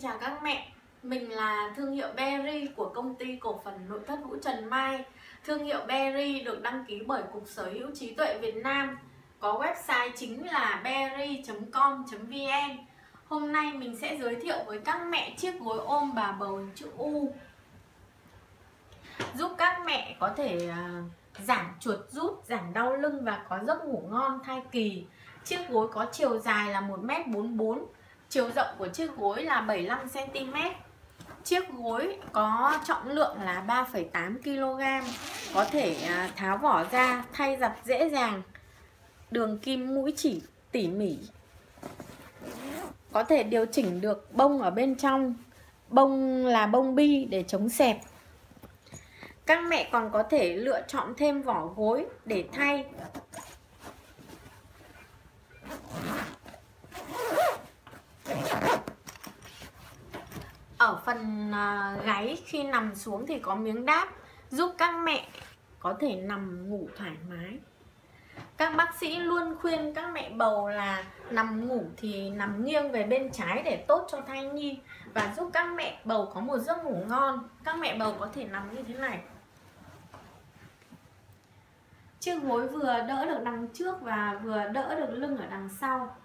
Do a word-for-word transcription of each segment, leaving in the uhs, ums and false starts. Xin chào các mẹ, mình là thương hiệu Berry của công ty cổ phần nội thất Vũ Trần Mai. Thương hiệu Berry được đăng ký bởi Cục Sở hữu Trí tuệ Việt Nam, có website chính là berry chấm com chấm vn. Hôm nay mình sẽ giới thiệu với các mẹ chiếc gối ôm bà bầu hình chữ U, giúp các mẹ có thể giảm chuột rút, giảm đau lưng và có giấc ngủ ngon thai kỳ. Chiếc gối có chiều dài là một mét bốn mươi bốn, chiều rộng của chiếc gối là bảy mươi lăm xăng ti mét. Chiếc gối có trọng lượng là ba phẩy tám ki lô gam, có thể tháo vỏ ra, thay giặt dễ dàng. Đường kim mũi chỉ tỉ mỉ, có thể điều chỉnh được bông ở bên trong. Bông là bông bi để chống xẹp. Các mẹ còn có thể lựa chọn thêm vỏ gối để thay. Ở phần gáy khi nằm xuống thì có miếng đáp, giúp các mẹ có thể nằm ngủ thoải mái. Các bác sĩ luôn khuyên các mẹ bầu là nằm ngủ thì nằm nghiêng về bên trái để tốt cho thai nhi và giúp các mẹ bầu có một giấc ngủ ngon. Các mẹ bầu có thể nằm như thế này. Chiếc gối vừa đỡ được đằng trước và vừa đỡ được lưng ở đằng sau.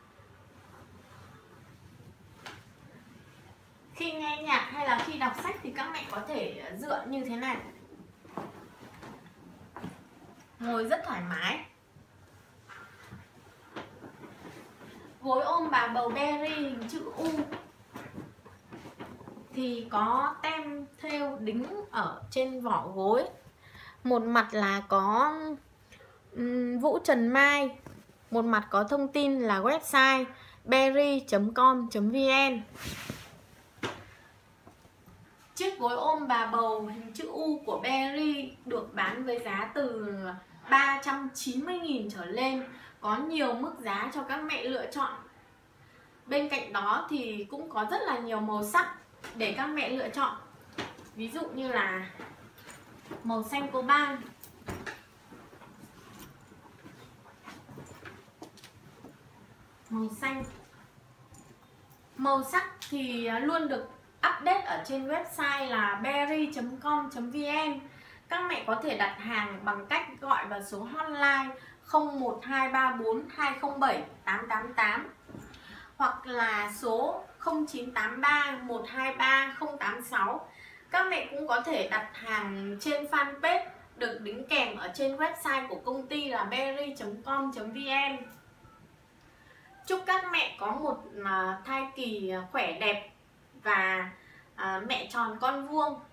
Khi nghe nhạc hay là khi đọc sách thì các mẹ có thể dựa như thế này, ngồi rất thoải mái. Gối ôm bà bầu Berry hình chữ U thì có tem thêu đính ở trên vỏ gối. Một mặt là có Vũ Trần Mai, một mặt có thông tin là website berry chấm com chấm vn. Chiếc gối ôm bà bầu hình chữ U của Berry được bán với giá từ ba trăm chín mươi nghìn trở lên, có nhiều mức giá cho các mẹ lựa chọn. Bên cạnh đó thì cũng có rất là nhiều màu sắc để các mẹ lựa chọn. Ví dụ như là màu xanh coban, màu xanh. Màu sắc thì luôn được update ở trên website là berry chấm com chấm vn. Các mẹ có thể đặt hàng bằng cách gọi vào số hotline không một hai ba bốn hai không bảy tám tám tám hoặc là số không chín tám ba một hai ba không tám sáu. Các mẹ cũng có thể đặt hàng trên fanpage được đính kèm ở trên website của công ty là berry chấm com chấm vn. Chúc các mẹ có một thai kỳ khỏe đẹp và mẹ tròn con vuông.